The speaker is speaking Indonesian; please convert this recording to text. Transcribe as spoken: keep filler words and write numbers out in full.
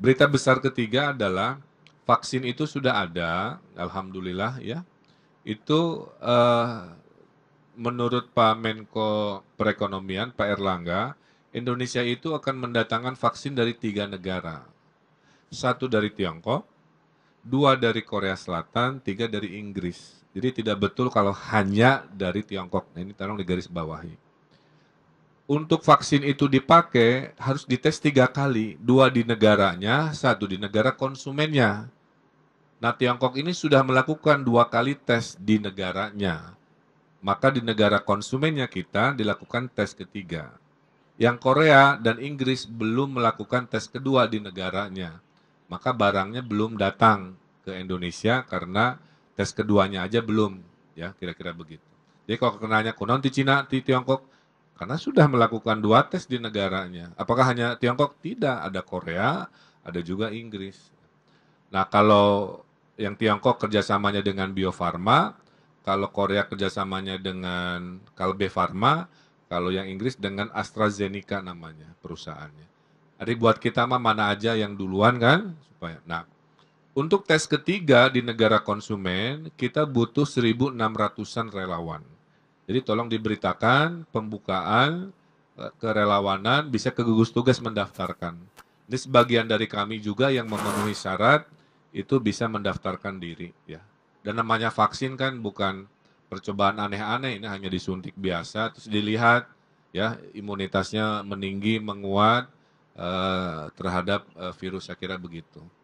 Berita besar ketiga adalah vaksin itu sudah ada, alhamdulillah ya. Itu uh, menurut Pak Menko Perekonomian, Pak Erlangga, Indonesia itu akan mendatangkan vaksin dari tiga negara. Satu dari Tiongkok, dua dari Korea Selatan, tiga dari Inggris. Jadi tidak betul kalau hanya dari Tiongkok. Nah, ini tolong digaris bawahi. Untuk vaksin itu dipakai, harus dites tiga kali. Dua di negaranya, satu di negara konsumennya. Nah, Tiongkok ini sudah melakukan dua kali tes di negaranya. Maka di negara konsumennya kita dilakukan tes ketiga. Yang Korea dan Inggris belum melakukan tes kedua di negaranya. Maka barangnya belum datang ke Indonesia karena tes keduanya aja belum. Ya, kira-kira begitu. Jadi kalau kenanya konon di Cina, di Tiongkok, karena sudah melakukan dua tes di negaranya. Apakah hanya Tiongkok? Tidak. Ada Korea, ada juga Inggris. Nah, kalau yang Tiongkok kerjasamanya dengan Bio Farma, kalau Korea kerjasamanya dengan Kalbe Farma, kalau yang Inggris dengan AstraZeneca namanya perusahaannya. Jadi buat kita mah mana aja yang duluan kan? Supaya. Nah, untuk tes ketiga di negara konsumen, kita butuh seribu enam ratusan relawan. Jadi tolong diberitakan pembukaan kerelawanan, bisa ke gugus tugas mendaftarkan. Ini sebagian dari kami juga yang memenuhi syarat itu bisa mendaftarkan diri, ya. Dan namanya vaksin kan bukan percobaan aneh-aneh, ini hanya disuntik biasa terus dilihat ya imunitasnya meninggi, menguat eh, terhadap eh, virus, saya kira begitu.